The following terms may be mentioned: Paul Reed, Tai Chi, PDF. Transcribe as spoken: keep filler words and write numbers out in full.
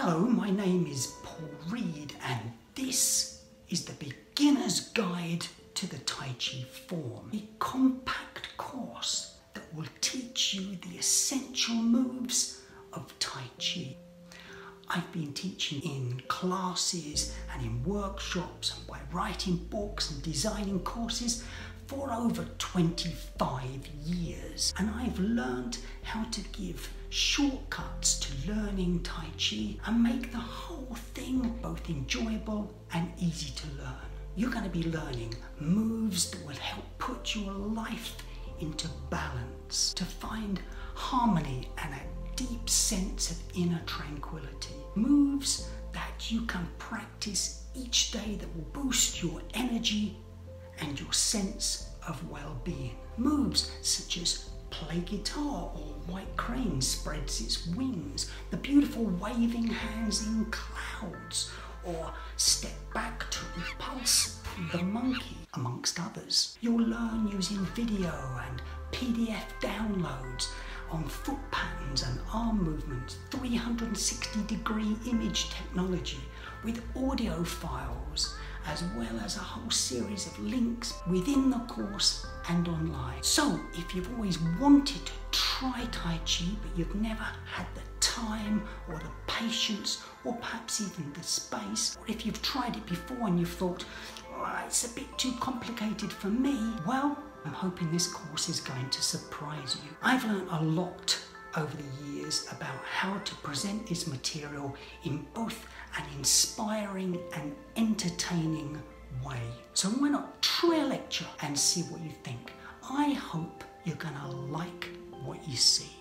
Hello, my name is Paul Reed and this is the Beginner's Guide to the Tai Chi Form, a compact course that will teach you the essential moves of Tai Chi. I've been teaching in classes and in workshops and by writing books and designing courses for over twenty-five years, and I've learned how to give shortcuts to learning Tai Chi and make the whole thing both enjoyable and easy to learn. You're going to be learning moves that will help put your life into balance, to find harmony and a deep sense of inner tranquility. Moves that you can practice each day that will boost your energy and your sense of well-being. Moves such as play guitar or white crane spreads its wings, the beautiful waving hands in clouds, or step back to repulse the monkey, amongst others. You'll learn using video and P D F downloads on foot patterns and arm movements, three hundred sixty degree image technology with audio files, as well as a whole series of links within the course and online. So if you've always wanted to try Tai Chi but you've never had the time or the patience or perhaps even the space, or if you've tried it before and you've thought, oh, it's a bit too complicated for me, well, I'm hoping this course is going to surprise you. I've learned a lot over the years about how to present this material in both an inspiring and entertaining way. So why not try a lecture and see what you think? I hope you're gonna like what you see.